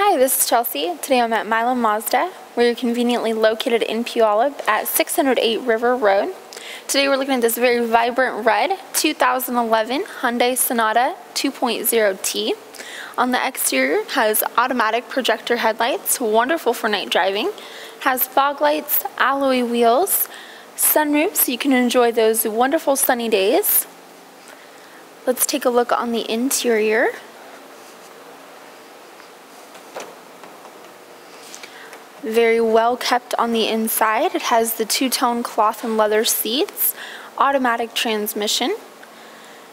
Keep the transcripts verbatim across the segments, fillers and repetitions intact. Hi, this is Chelsea. Today I'm at Milam Mazda. We're conveniently located in Puyallup at six hundred eight River Road. Today we're looking at this very vibrant red two thousand eleven Hyundai Sonata two point oh T. On the exterior, has automatic projector headlights, wonderful for night driving. Has fog lights, alloy wheels, sunroof, so you can enjoy those wonderful sunny days. Let's take a look on the interior. Very well kept on the inside. It has the two-tone cloth and leather seats, automatic transmission,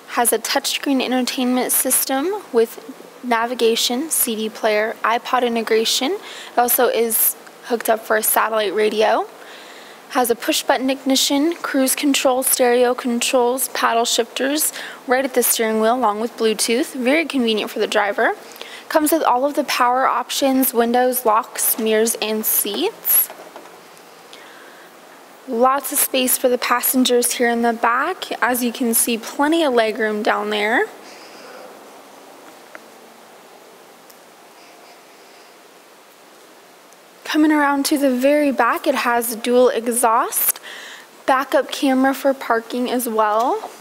has a touchscreen entertainment system with navigation, C D player, iPod integration. It also is hooked up for a satellite radio. Has a push-button ignition, cruise control, stereo controls, paddle shifters right at the steering wheel along with Bluetooth. Very convenient for the driver. Comes with all of the power options, windows, locks, mirrors, and seats. Lots of space for the passengers here in the back. As you can see, plenty of legroom down there. Coming around to the very back, it has dual exhaust, backup camera for parking as well.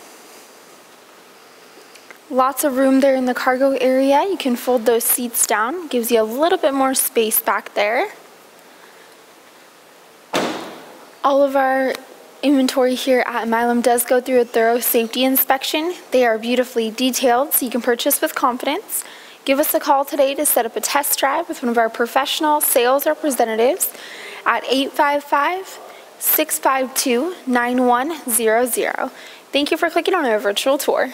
Lots of room there in the cargo area. You can fold those seats down. Gives you a little bit more space back there. All of our inventory here at Milam does go through a thorough safety inspection. They are beautifully detailed, so you can purchase with confidence. Give us a call today to set up a test drive with one of our professional sales representatives at eight five five, six five two, nine one zero zero. Thank you for clicking on our virtual tour.